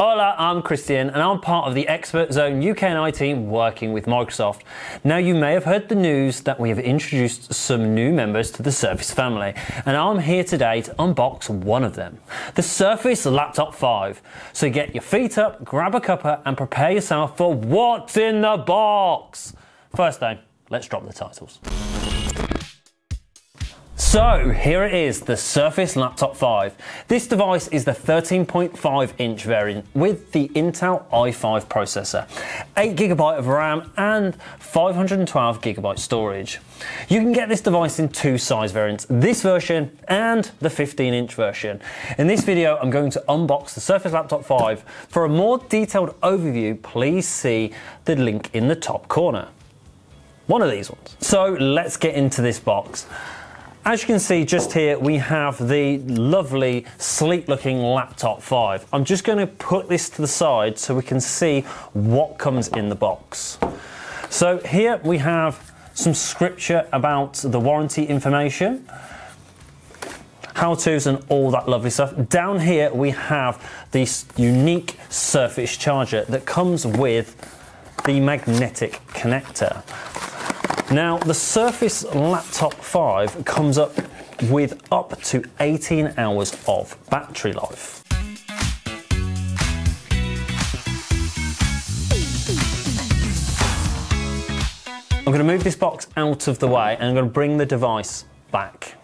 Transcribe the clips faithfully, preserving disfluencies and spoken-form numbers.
Hola, I'm Christian and I'm part of the ExpertZone U K I team working with Microsoft. Now you may have heard the news that we have introduced some new members to the Surface family, and I'm here today to unbox one of them, the Surface Laptop five. So get your feet up, grab a cuppa and prepare yourself for what's in the box. First though, let's drop the titles. So here it is, the Surface Laptop five. This device is the thirteen point five inch variant with the Intel i five processor, eight gigabytes of RAM and five hundred twelve gigabytes storage. You can get this device in two size variants, this version and the fifteen inch version. In this video, I'm going to unbox the Surface Laptop five. For a more detailed overview, please see the link in the top corner. One of these ones. So let's get into this box. As you can see just here, we have the lovely sleek looking Laptop five. I'm just going to put this to the side so we can see what comes in the box. So here we have some scripture about the warranty information, how-tos and all that lovely stuff. Down here we have this unique Surface charger that comes with the magnetic connector. Now, the Surface Laptop five comes up with up to eighteen hours of battery life. I'm going to move this box out of the way and I'm going to bring the device back.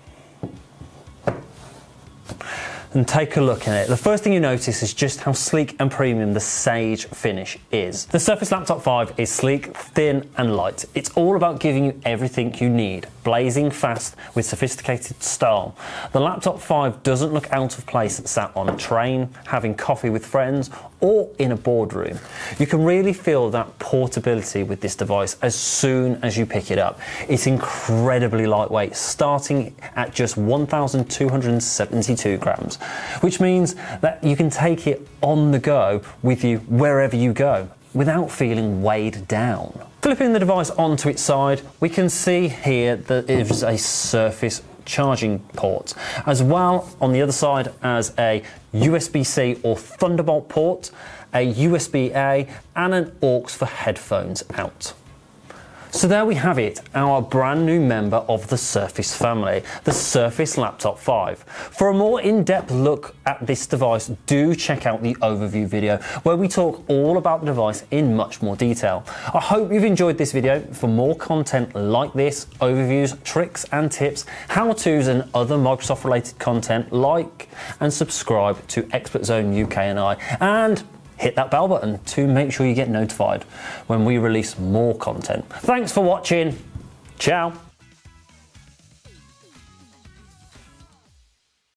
And take a look at it. The first thing you notice is just how sleek and premium the sage finish is. The Surface Laptop five is sleek, thin and light. It's all about giving you everything you need, blazing fast with sophisticated style. The Laptop five doesn't look out of place sat on a train, having coffee with friends or in a boardroom. You can really feel that portability with this device as soon as you pick it up. It's incredibly lightweight, starting at just one thousand two hundred seventy-two grams. Which means that you can take it on the go with you wherever you go without feeling weighed down. Flipping the device onto its side, we can see here that it is a Surface charging port, as well on the other side as a U S B C or Thunderbolt port, a U S B A and an aux for headphones out. So there we have it, our brand new member of the Surface family, the Surface Laptop five. For a more in-depth look at this device, do check out the overview video where we talk all about the device in much more detail. I hope you've enjoyed this video. For more content like this, overviews, tricks and tips, how-tos and other Microsoft related content, like and subscribe to ExpertZone U K I and hit that bell button to make sure you get notified when we release more content. Thanks for watching. Ciao.